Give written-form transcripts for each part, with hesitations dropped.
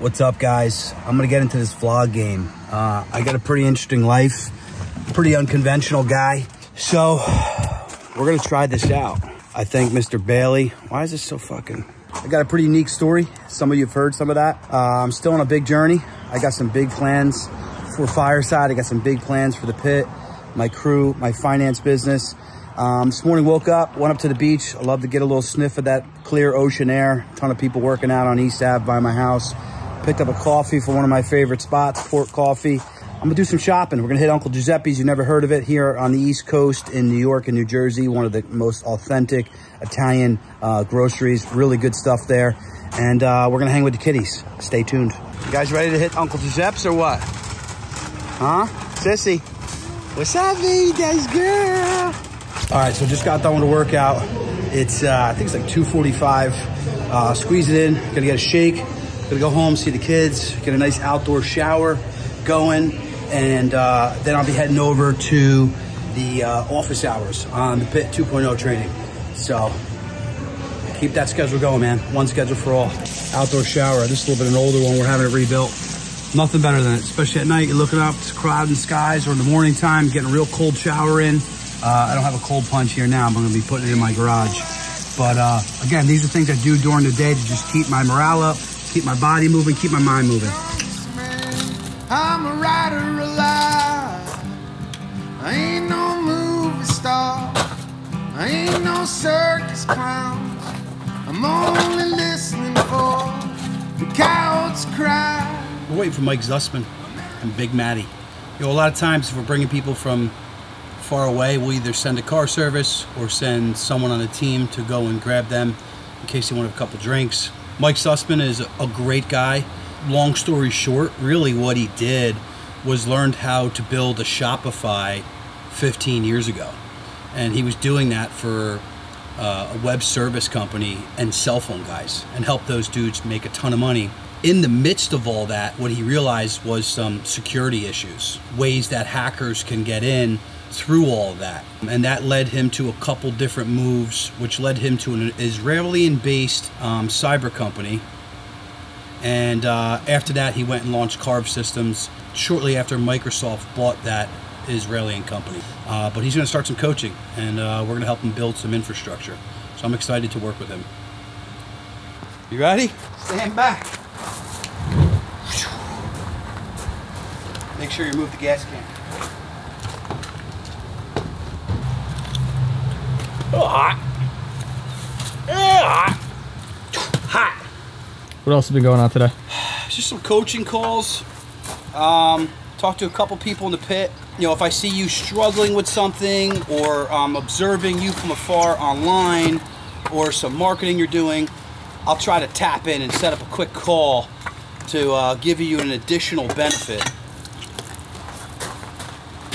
What's up, guys? I'm gonna get into this vlog game. I got a pretty interesting life, pretty unconventional guy. So we're gonna try this out. I think Mr. Bailey, why is this so fucking? I got a pretty unique story. Some of you have heard some of that. I'm still on a big journey. I got some big plans for Fireside. I got some big plans for the Pit, my crew, my finance business. This morning woke up, went up to the beach. I love to get a little sniff of that clear ocean air. A ton of people working out on East Ave by my house. Picked up a coffee from one of my favorite spots, Port Coffee. I'm gonna do some shopping. We're gonna hit Uncle Giuseppe's. You've never heard of it, here on the East Coast in New York and New Jersey. One of the most authentic Italian groceries. Really good stuff there. And we're gonna hang with the kiddies. Stay tuned. You guys ready to hit Uncle Giuseppe's or what? Huh? Sissy. What's up, guys, girl? All right, so just got done with a workout. It's, I think it's like 2:45. Squeeze it in, gonna get a shake. Gonna go home, see the kids, get a nice outdoor shower going, and then I'll be heading over to the office hours on the Pit 2.0 training. So keep that schedule going, man. One schedule for all. Outdoor shower, this is a little bit an older one. We're having it rebuilt. Nothing better than it, especially at night. You're looking up, it's clouded skies, or in the morning time, getting a real cold shower in. I don't have a cold punch here now. I'm gonna be putting it in my garage. But again, these are things I do during the day to just keep my morale up, keep my body moving, keep my mind moving. I'm a rider alive. I ain't no movie star. I ain't no circus clown. I'm only listening for the coyotes cry. We're waiting for Mike Sussman and Big Matty. You know, a lot of times if we're bringing people from far away, we'll either send a car service or send someone on a team to go and grab them in case they want a couple drinks. Mike Sussman is a great guy. Long story short, really what he did was learned how to build a Shopify 15 years ago. And he was doing that for a web service company and cell phone guys, and helped those dudes make a ton of money. In the midst of all that, what he realized was some security issues, ways that hackers can get in through all that. And that led him to a couple different moves, which led him to an Israeli-based cyber company. And after that, he went and launched Carve Systems shortly after Microsoft bought that Israeli company. But he's gonna start some coaching, and we're gonna help him build some infrastructure. So I'm excited to work with him. You ready? Stand back. Make sure you move the gas can. Oh, hot. Oh, hot. Hot. What else has been going on today? Just some coaching calls. Talked to a couple people in the Pit. You know, if I see you struggling with something, or observing you from afar online, or some marketing you're doing, I'll try to tap in and set up a quick call to give you an additional benefit.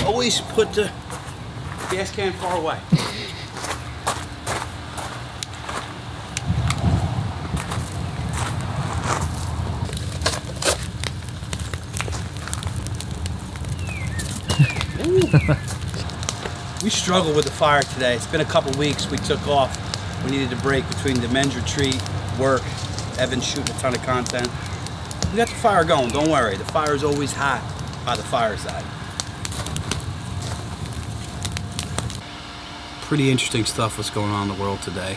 Always put the gas can far away. We struggled with the fire today. It's been a couple weeks. We took off. We needed a break between the men's retreat, work, Evan's shooting a ton of content. We got the fire going, don't worry. The fire's always hot by the fireside. Pretty interesting stuff what's going on in the world today.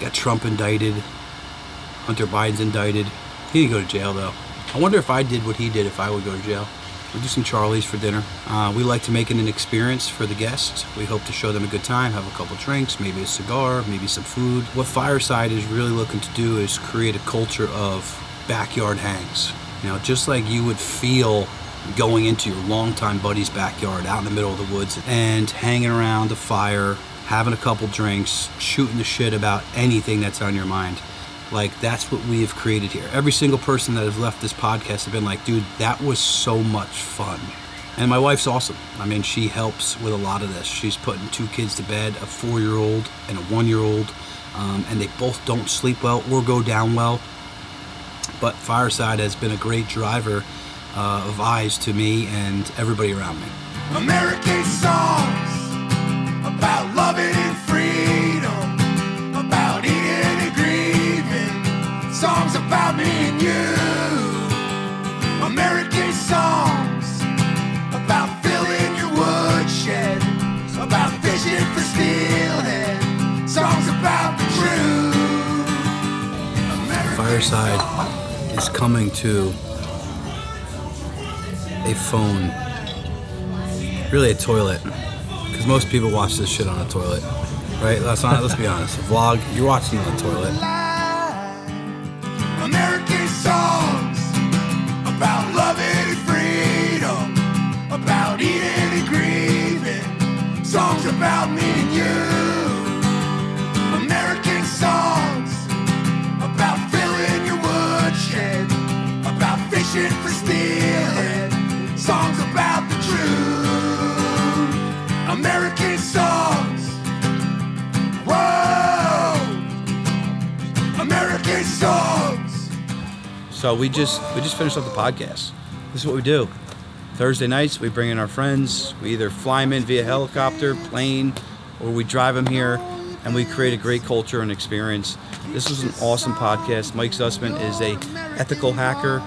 Got Trump indicted. Hunter Biden's indicted. He didn't go to jail though. I wonder if I did what he did, if I would go to jail. We'll do some Charlie's for dinner. We like to make it an experience for the guests. We hope to show them a good time, have a couple drinks, maybe a cigar, maybe some food. What Fireside is really looking to do is create a culture of backyard hangs. You know, just like you would feel going into your longtime buddy's backyard out in the middle of the woods and hanging around the fire, having a couple drinks, shooting the shit about anything that's on your mind. Like, that's what we have created here. Every single person that has left this podcast have been like, dude, that was so much fun. And my wife's awesome. I mean, she helps with a lot of this. She's putting two kids to bed, a 4-year-old and a 1-year-old, and they both don't sleep well or go down well. But Fireside has been a great driver of eyes to me and everybody around me. American songs about loving and freedom, about eating. Songs about me and you. Fireside is coming to a phone, really a toilet, because most people watch this shit on a toilet, right? Let's be honest. A vlog, you're watching on a toilet. American songs about love and freedom, about eating and grieving, songs about me and you, American songs about filling your woodshed, about fishing for stealing, songs about the truth, American songs, whoa, American songs. So we just finished up the podcast. This is what we do. Thursday nights, we bring in our friends. We either fly them in via helicopter, plane, or we drive them here, and we create a great culture and experience. This was an awesome podcast. Mike Sussman is a ethical hacker,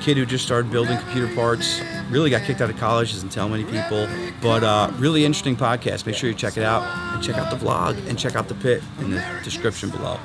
kid who just started building computer parts, really got kicked out of college, doesn't tell many people, but really interesting podcast. Make sure you check it out, and check out the vlog, and check out the Pit in the description below.